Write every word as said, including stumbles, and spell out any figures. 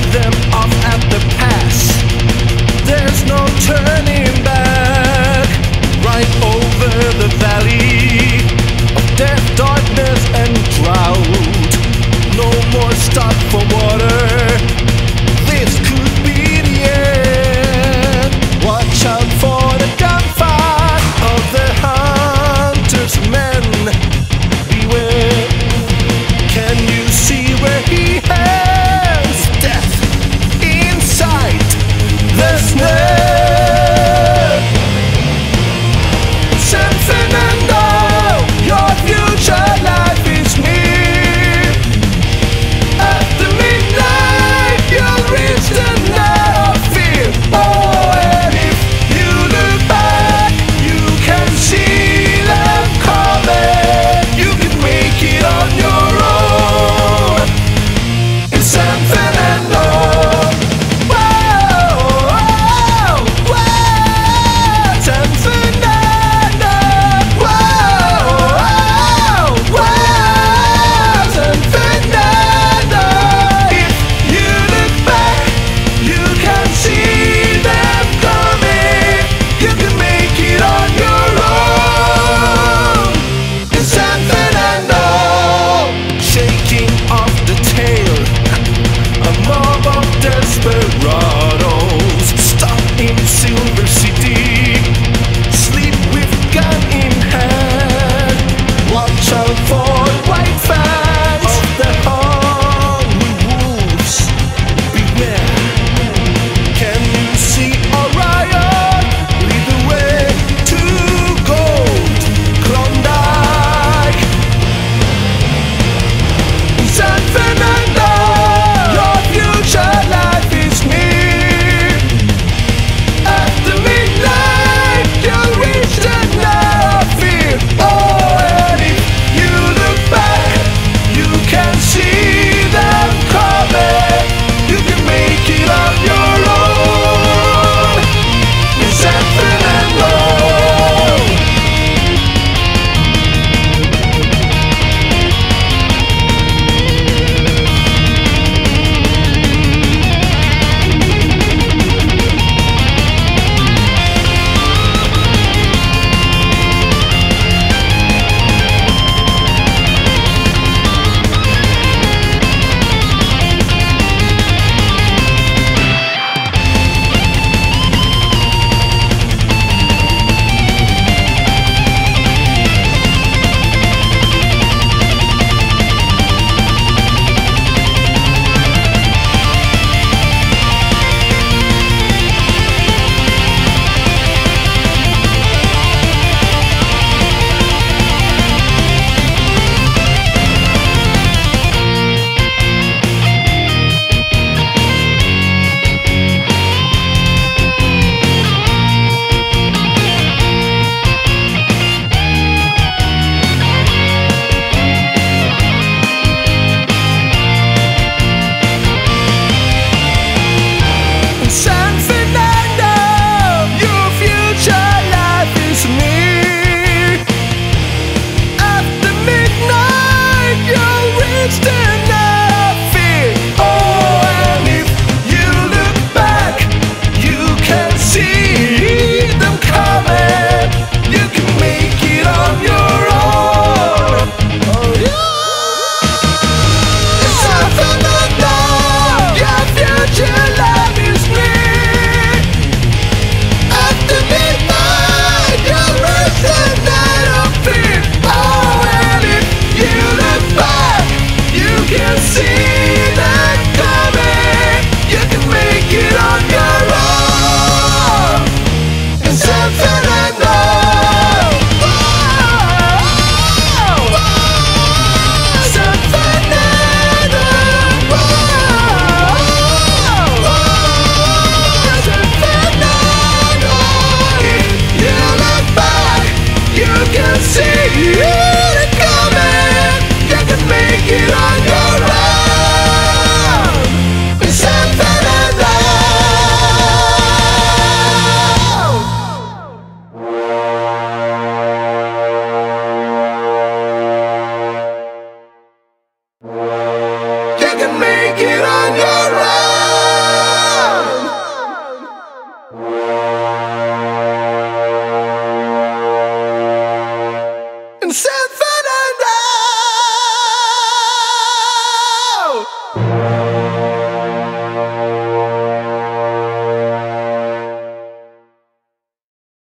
them